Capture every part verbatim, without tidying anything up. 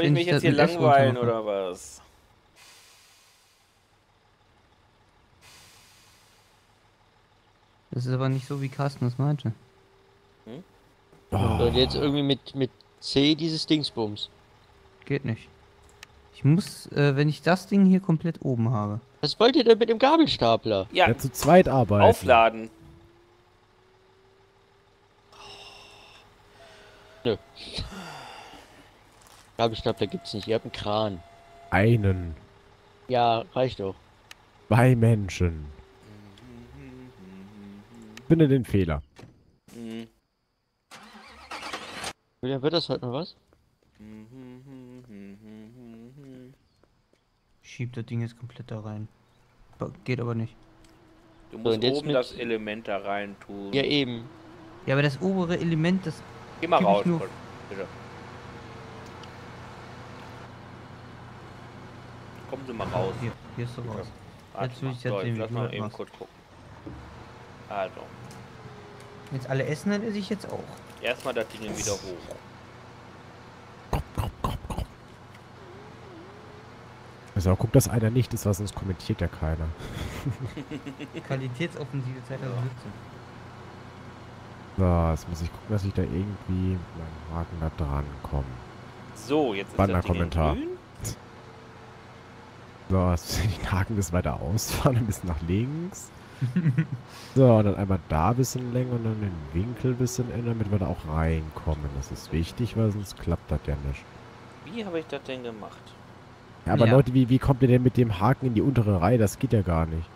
Soll ich mich jetzt hier langweilen oder was? Das ist aber nicht so, wie Carsten das meinte. Hm? Oh. Und jetzt irgendwie mit, mit C dieses Dingsbums. Geht nicht. Ich muss, äh, wenn ich das Ding hier komplett oben habe. Was wollt ihr denn mit dem Gabelstapler? Ja, ja, zu zweit arbeiten. Aufladen. Nö. Gabelstapler gibt's nicht, ihr habt einen Kran. Einen. Ja, reicht doch. Bei Menschen. Finde den Fehler. Mhm. Julian, wird das heute noch was? Schiebt das Ding jetzt komplett da rein. Geht aber nicht. Du musst so, oben das Element da rein tun. Ja, eben. Ja, aber das obere Element, das... Geh mal raus, nur... bitte. Kommen Sie mal raus. Hier, hier ist so raus. Jetzt will ich jetzt sehen, wie du das machst. Kurz gucken. Also. Jetzt alle essen, dann esse ich jetzt auch. Erstmal das Ding wieder hoch. Komm, komm, komm, komm. Also guck, dass einer nicht ist, was sonst kommentiert ja keiner. Qualitätsoffensive Zeit aber nutzen. So, jetzt muss ich gucken, dass ich da irgendwie mit meinem Haken da dran komme. So, jetzt ist das Ding in grün. So, jetzt den Haken bis weiter ausfahren, ein bisschen nach links. So, und dann einmal da ein bisschen länger und dann den Winkel ein bisschen ändern, damit wir da auch reinkommen. Das ist wichtig, weil sonst klappt das ja nicht. Wie habe ich das denn gemacht? Ja, aber ja. Leute, wie, wie kommt ihr denn mit dem Haken in die untere Reihe? Das geht ja gar nicht.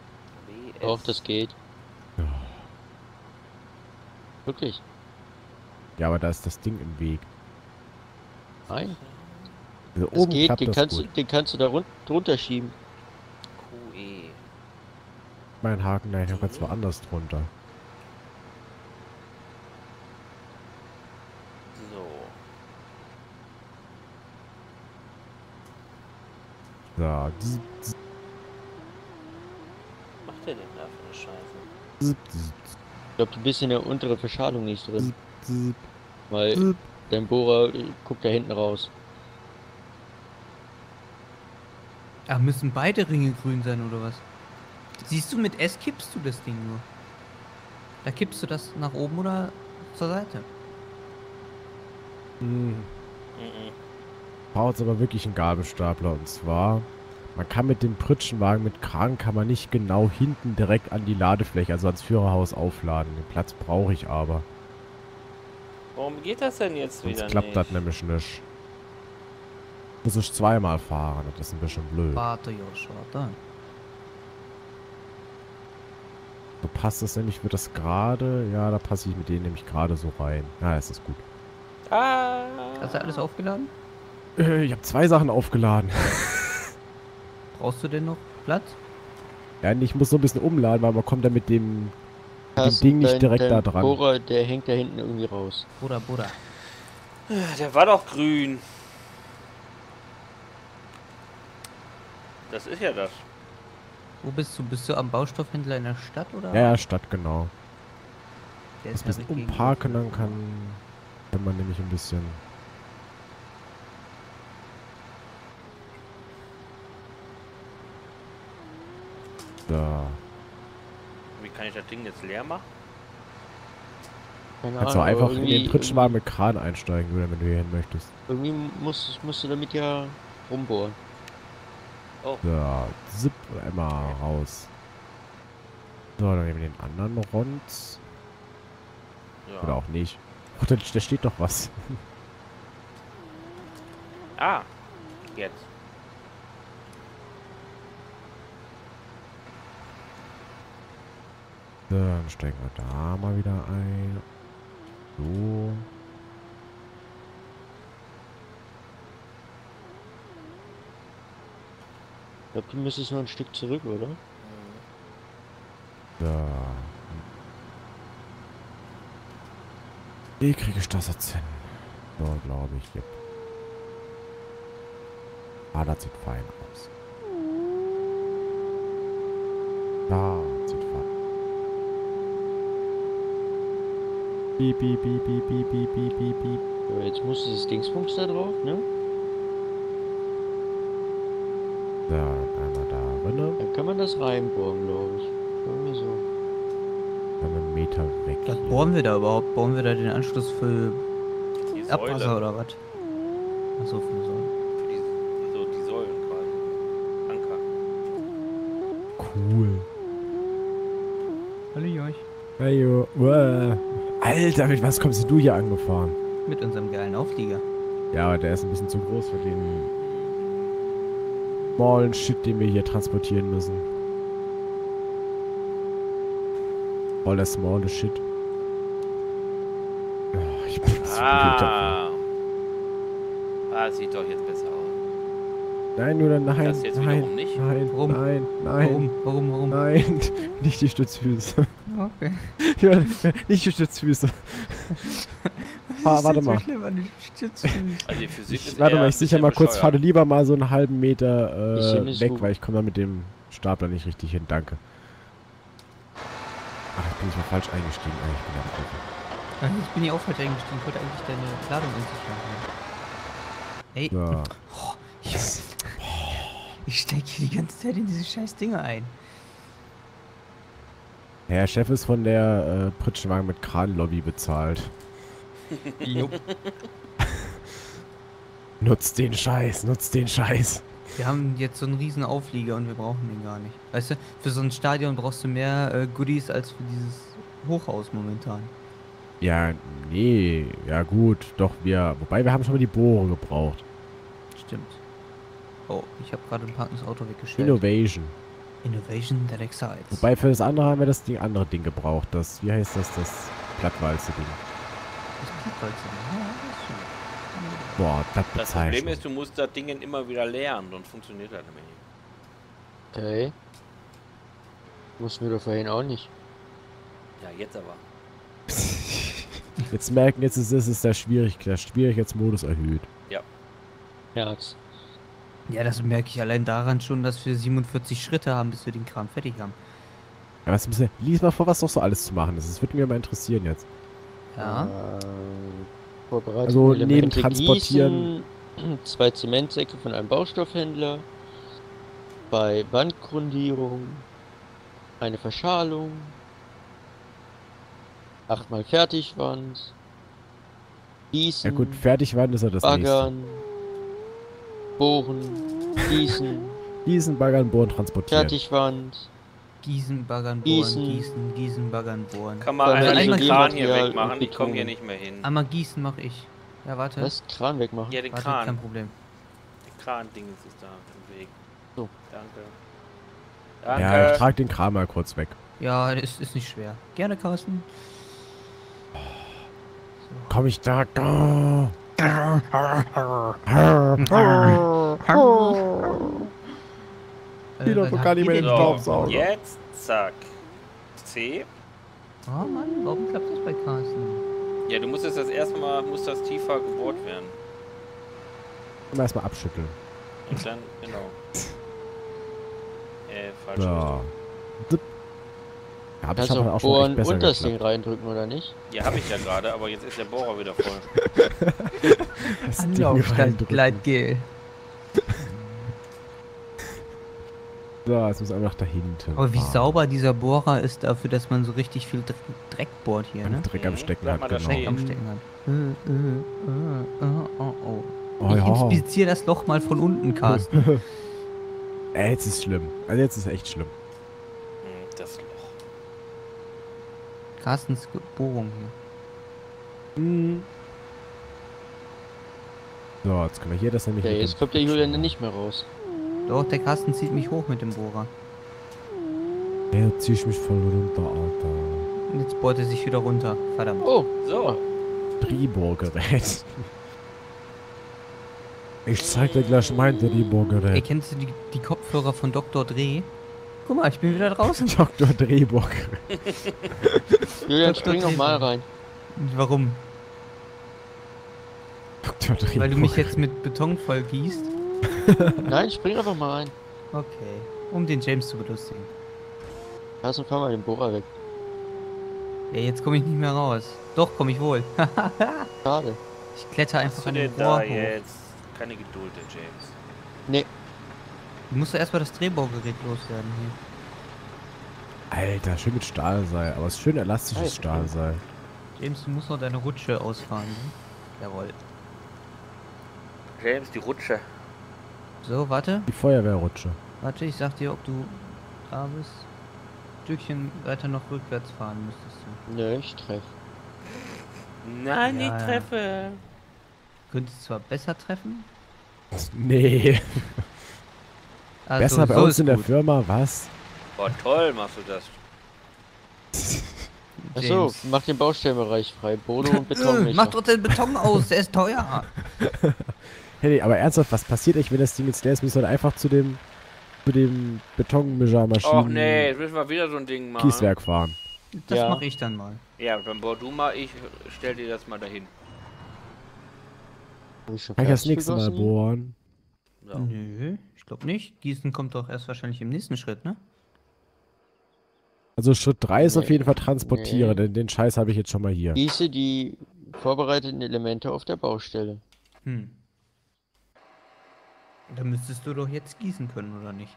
Doch, das geht. Ja. Wirklich? Ja, aber da ist das Ding im Weg. Nein. Also das oben geht, den, das kannst du, den kannst du da run drunter schieben. Mein Haken, nein, ich habe jetzt woanders drunter. So. Da. So. Was macht der denn da für eine Scheiße? Ich glaube, du bist in der unteren Verschalung nicht drin. Weil dein Bohrer guckt da hinten raus. Ach, müssen beide Ringe grün sein oder was? Siehst du, mit S kippst du das Ding nur. Da kippst du das nach oben oder zur Seite. Mhm. Braucht es aber wirklich einen Gabelstapler. Und zwar, man kann mit dem Pritschenwagen mit Kran kann man nicht genau hinten direkt an die Ladefläche, also ans Führerhaus aufladen. Den Platz brauche ich aber. Warum geht das denn jetzt sonst wieder nicht? Klappt das nämlich nicht. Muss ich zweimal fahren, das ist ein bisschen blöd. Warte, Josch, warte. So passt das nämlich, wird das gerade... Ja, da passe ich mit denen nämlich gerade so rein. Ja, ist das gut. Ah. Hast du alles aufgeladen? Äh, ich habe zwei Sachen aufgeladen. Brauchst du denn noch Platz? Ja, ich muss so ein bisschen umladen, weil man kommt da mit dem, dem Ding nicht dein, direkt dein da dran. Bohrer, der hängt da hinten irgendwie raus. Bruder, Bruder. Der war doch grün. Das ist ja das. Wo bist du? Bist du am Baustoffhändler in der Stadt, oder? Ja, Stadt, genau. Der ist ein bisschen umparken, dann kann, kann man nämlich ein bisschen... Da. Wie kann ich das Ding jetzt leer machen? Kannst du einfach in den Pritschenwagen mit Kran einsteigen, wenn du hier hin möchtest. Irgendwie musst, musst du damit ja rumbohren. Oh. So, zip, einmal raus. So, dann nehmen wir den anderen rund. Ja. Oder auch nicht. Ach, da, da steht doch was. Ah, jetzt. So, dann steigen wir da mal wieder ein. So. Ich glaube, du müsstest noch ein Stück zurück, oder? Da. Wie kriege ich das jetzt hin? So, glaube ich. Yep. Ah, das sieht fein aus. Da, das sieht fein. Piep, piep, piep, piep, piep, piep, piep. Jetzt muss dieses Dingsbums da drauf, ne? Dann einmal da rein. Dann kann man das reinbohren, glaube ich. Irgendwie so. Dann einen Meter weg. Was hier. Bohren wir da überhaupt? Bohren wir da den Anschluss für Abwasser oder was? Achso, für die Säulen. Für die, also die Säulen quasi. Anker. Cool. Hallo Josch. Hallo. Wow. Alter, mit was kommst du hier angefahren? Mit unserem geilen Auflieger. Ja, aber der ist ein bisschen zu groß für den Ballen Shit, den wir hier transportieren müssen. All das small Shit. Oh, ich bin so ah. ah, sieht doch jetzt besser aus. Nein, oder nein, das jetzt nein, wiederum nicht? Nein, warum? Nein, nein, warum, warum, warum? Nein, nicht die Stützfüße. Okay. Ja, nicht die Stützfüße. Ah, warte mal. Ich, warte mal, ich sicher mal kurz, fahre lieber mal so einen halben Meter äh, weg, weil ich komme da mit dem Stapler nicht richtig hin. Danke. Ach, ich bin ich mal falsch eingestiegen. Ach, ich bin ja ich bin hier auch falsch eingestiegen. Ich wollte eigentlich deine Ladung in sich haben. Ey. Ja. Oh, ich, ich steig hier die ganze Zeit in diese scheiß Dinge ein. Herr Chef ist von der äh, Pritschenwagen mit Kran-Lobby bezahlt. Jupp. Nutzt den Scheiß, nutzt den Scheiß. Wir haben jetzt so einen riesen Auflieger und wir brauchen den gar nicht. Weißt du, für so ein Stadion brauchst du mehr äh, Goodies als für dieses Hochhaus momentan. Ja, nee, ja gut, doch wir, wobei wir haben schon mal die Bohre gebraucht. Stimmt. Oh, ich habe gerade ein parkendes Auto weggestellt. Innovation. Innovation that excites. Wobei für das andere haben wir das Ding, andere Ding gebraucht, das, wie heißt das, das Plattwalze-Ding. Boah, das, das Problem ist, du musst das Ding immer wieder lernen, sonst funktioniert das nämlich nicht. Okay. Mussten wir doch vorhin auch nicht. Ja, jetzt aber. Jetzt merken, jetzt ist es der Schwierigkeitsmodus erhöht. Ja. Ja, ja, das merke ich allein daran schon, dass wir siebenundvierzig Schritte haben, bis wir den Kram fertig haben. Ja, was müssen wir, lies mal vor, was noch so alles zu machen ist. Das würde mich mal interessieren jetzt. Ja. Äh, also neben Transportieren. Gießen, zwei Zementsäcke von einem Baustoffhändler. Bei Wandgrundierung. Eine Verschalung. Achtmal Fertigwand. Gießen. Ja gut, Fertigwand ist ja das baggern, nächste. Bohren. Gießen. Gießen, baggern, bohren, transportieren. Fertigwand. Gießen, baggern, bohren, gießen, gießen, gießen baggern, bohren. Kann man einmal den Kran hier wegmachen, ich komme hier nicht mehr hin. Einmal gießen mache ich. Ja, warte. Das Kran wegmachen? Ja, den warte, Kran. Kein Problem. Der Kran-Ding ist da im Weg. So. Danke. Danke. Ja, ich trage den Kran mal kurz weg. Ja, das ist nicht schwer. Gerne, Carsten. So. Komm ich da? Ich darf gar nicht mehr den Staubsauger. Jetzt, zack. C. Oh Mann, warum klappt das bei Carsten? Ja, du musst jetzt das erstmal, muss das tiefer gebohrt werden. Und erstmal abschütteln. Und dann, genau. äh, falsch. Ja. Ja, hab ich auch schon besser und das Ding reindrücken, oder nicht? Ja, hab ich ja gerade, aber jetzt ist der Bohrer wieder voll. Das Anlaufstand Gleitgel. So, jetzt muss einfach dahinter. Aber wie fahren. Sauber dieser Bohrer ist dafür, dass man so richtig viel Dreck bohrt hier, ne? Dreck am Stecken hat, genau. Dreck am Stecken hat. Ich inspiziere das Loch mal von unten, Carsten. Ey, jetzt ist schlimm. Also jetzt ist echt schlimm. Das Loch. Carstens Bohrung hier. Mhm. So, jetzt können wir hier das nämlich... Ja, jetzt kommt der Julian nicht mehr raus. Doch, der Carsten zieht mich hoch mit dem Bohrer. Der zieht mich voll runter, Alter. Und jetzt bohrt er sich wieder runter. Verdammt. Oh, so. Drehbohrgerät. Ich zeig dir gleich mein Drehbohrgerät. Erkennst du die, die Kopfhörer von Doktor Dreh? Guck mal, ich bin wieder draußen. Doktor Drehbohrgerät. Julian, spring nochmal rein. Warum? Doktor Drehbohrgerät. Weil du mich jetzt mit Beton voll gießt. Nein, spring einfach mal rein. Okay, um den James zu belustigen. Lass uns mal den Bohrer weg. Ja, jetzt komme ich nicht mehr raus. Doch, komme ich wohl. Schade. Ich kletter einfach an den Bohrer hoch. Keine Geduld, der James. Nee. Du musst ja erstmal das Drehbohrgerät loswerden hier. Alter, schön mit Stahlseil, aber es ist schön elastisches oh, Stahlseil. James, du musst noch deine Rutsche ausfahren. Ne? Jawohl. James, die Rutsche. So, warte. Die Feuerwehrrutsche. Warte, ich sag dir, ob du da bist. Ein Stückchen weiter noch rückwärts fahren müsstest du. Nö, ich treffe. Nein, ja, ich treffe. Ja. Könntest zwar besser treffen? Nee. Also, besser bei so uns in der gut. Firma, was? Boah, toll machst du das. Achso, mach den Baustellenbereich frei. Bodo und Beton. Mach doch den Beton aus, der ist teuer. Hey, aber ernsthaft, was passiert eigentlich, wenn das Ding jetzt leer ist? Müssen wir einfach zu dem, zu dem Betonmischermaschinen. Och nee, jetzt müssen wir wieder so ein Ding machen. Kieswerk fahren. Das ja. mache ich dann mal. Ja, dann bohr du mal, ich stell dir das mal dahin. Ich kann das nächste Mal bohren. So. Nö, ich glaube nicht. Gießen kommt doch erst wahrscheinlich im nächsten Schritt, ne? Also Schritt drei ist nee. auf jeden Fall transportieren, nee. denn den Scheiß habe ich jetzt schon mal hier. Gieße die vorbereiteten Elemente auf der Baustelle. Hm. Da müsstest du doch jetzt gießen können, oder nicht?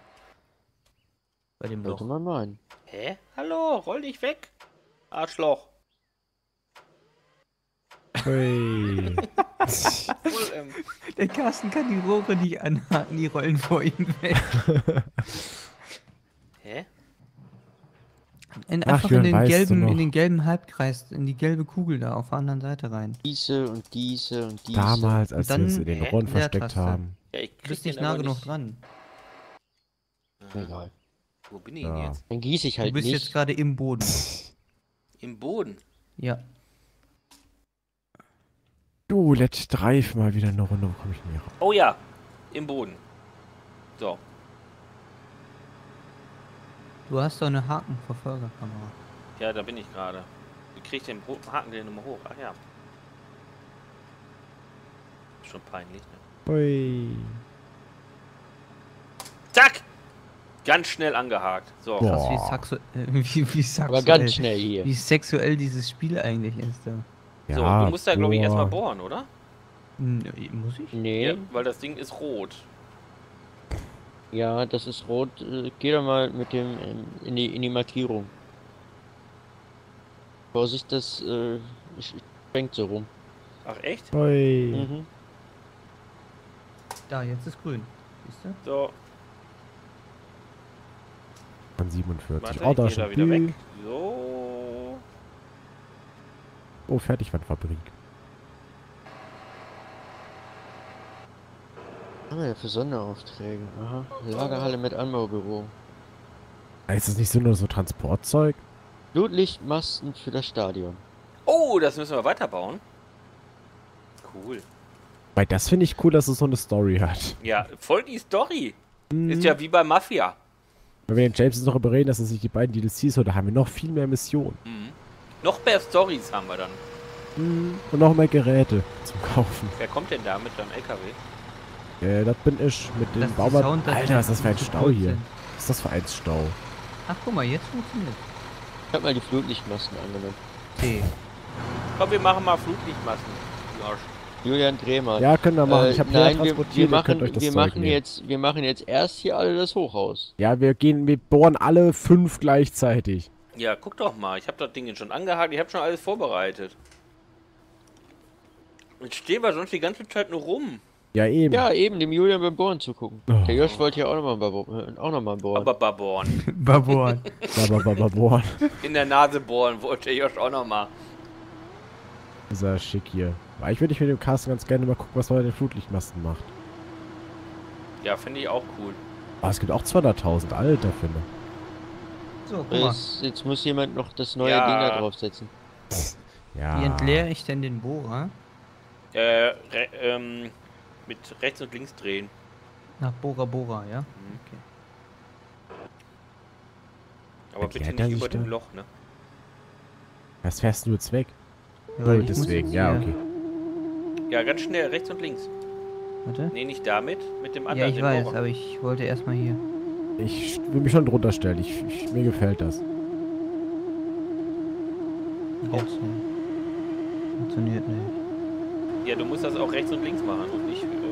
Bei dem Loch. Sollte man meinen. Hä? Hallo, roll dich weg, Arschloch. Hey. Der Carsten kann die Rohre nicht anhaken, die rollen vor ihm weg. Hä? In, Ach, einfach Jürgen, in, den gelben, in den gelben Halbkreis, in die gelbe Kugel da auf der anderen Seite rein. Diese und diese und diese. Damals, als wir es in den Rohren versteckt haben. Ja, ich du bist nicht nah genug dran. Egal. Wo bin ich ja. denn jetzt? Dann gieße ich halt nicht. Du bist nicht. jetzt gerade im Boden. Im Boden? Ja. Du, let's drive mal wieder eine Runde, komme ich nicht raus. Oh ja, im Boden. So. Du hast doch eine Hakenverfolgerkamera. Ja, da bin ich gerade. Du kriegst den Haken den nochmal hoch. Ach ja. Schon peinlich, ne? Ui. Zack! Ganz schnell angehakt. So. Krass, wie sexuell, äh, wie, wie sexuell, Aber ganz schnell hier. Wie sexuell dieses Spiel eigentlich ist da. Ja, so, du musst da glaube ich erstmal bohren, oder? Nee, muss ich? Nee. Ja, weil das Ding ist rot. Ja, das ist rot. Geh doch mal mit dem in die, in die Markierung. Vorsicht, das äh, schwenkt so rum. Ach echt? Mhm. Da, jetzt ist grün. Siehst du? So. An siebenundvierzig. Oh, da schon wieder weg. So. Oh, Fertigwandfabrik. Ah, ja, für Sonderaufträge. Aha. Lagerhalle mit Anbaubüro. Ist das nicht so nur so Transportzeug? Blutlichtmasten für das Stadion. Oh, das müssen wir weiterbauen. Cool. Weil das finde ich cool, dass es so eine Story hat. Ja, voll die Story. Mhm. Ist ja wie bei Mafia. Wenn wir den James jetzt noch überreden, dass es nicht die beiden D L Cs sind, da haben wir noch viel mehr Missionen. Mhm. Noch mehr Stories haben wir dann. Mhm. Und noch mehr Geräte zum Kaufen. Wer kommt denn da mit deinem L K W? Ja, das bin ich mit dem Bauern. Alter, was ist das für ein Stau hier? Was ist das für ein Stau? Ach, guck mal, jetzt funktioniert. Ich hab mal die Flutlichtmasten angenommen. Okay. Komm, wir machen mal Flutlichtmasten. Josch. Julian, dreh mal. Ja, können wir machen. Äh, ich hab nein, ja transportiert, wir machen, euch das wir machen jetzt, wir machen jetzt erst hier alle das Hochhaus. Ja, wir gehen, wir bohren alle fünf gleichzeitig. Ja, guck doch mal. Ich hab das Ding jetzt schon angehakt. Ich hab schon alles vorbereitet. Jetzt stehen wir sonst die ganze Zeit nur rum. Ja, eben. Ja, eben, dem Julian beim Bohren zugucken. Oh. Der Josch wollte ja auch nochmal noch bohren. Aber Baborn. Baborn. Baborn. In der Nase bohren wollte der Josch auch nochmal. Ist ja schick hier. Aber ich würde ich mit dem Carsten ganz gerne mal gucken, was man mit den Flutlichtmasten macht. Ja, finde ich auch cool. Oh, es gibt auch zweihunderttausend, Alter, finde. So, guck mal. Jetzt, jetzt muss jemand noch das neue ja. Ding da draufsetzen. Ja. Wie entleere ich denn den Bohrer? Äh, re, ähm... Mit rechts und links drehen. Nach Bora Bora, ja? Mhm. Okay. Aber erklärt bitte nicht über dem Loch, ne? Was fährst du jetzt weg? Ja, oh, deswegen, ja, okay. Ja, ganz schnell, rechts und links. Warte? Nee, nicht damit, mit dem anderen. Ja, ich weiß, Bora. Aber ich wollte erstmal hier. Ich will mich schon drunter stellen, ich, ich, mir gefällt das. Oh. Funktioniert nicht. Ja, du musst das auch rechts und links machen und nicht über.